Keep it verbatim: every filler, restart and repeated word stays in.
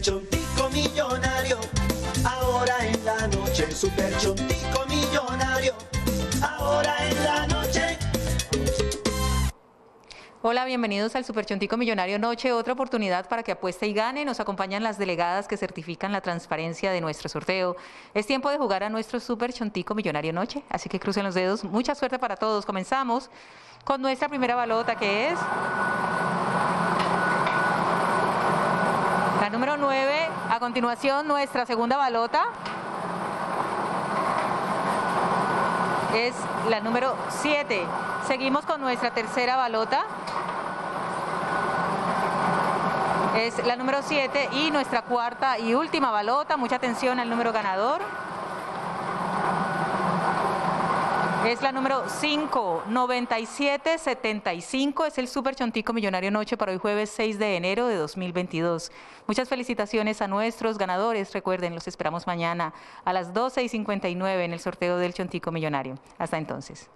Super Chontico Millonario, ahora en la noche. Super Chontico Millonario, ahora en la noche. Hola, bienvenidos al Super Chontico Millonario Noche, otra oportunidad para que apueste y gane. Nos acompañan las delegadas que certifican la transparencia de nuestro sorteo. Es tiempo de jugar a nuestro Super Chontico Millonario Noche, así que crucen los dedos. Mucha suerte para todos. Comenzamos con nuestra primera balota, que es la número nueve. A continuación, nuestra segunda balota es la número siete. Seguimos con nuestra tercera balota, es la número siete, y nuestra cuarta y última balota, mucha atención al número ganador, es la número cinco, noventa y siete setenta y cinco, es el Super Chontico Millonario Noche para hoy jueves seis de enero de dos mil veintidós. Muchas felicitaciones a nuestros ganadores. Recuerden, los esperamos mañana a las doce y cincuenta y nueve en el sorteo del Chontico Millonario. Hasta entonces.